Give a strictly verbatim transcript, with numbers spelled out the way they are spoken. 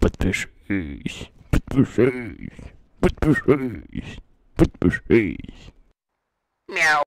But precies, but precies, but precies, but precies. Meow.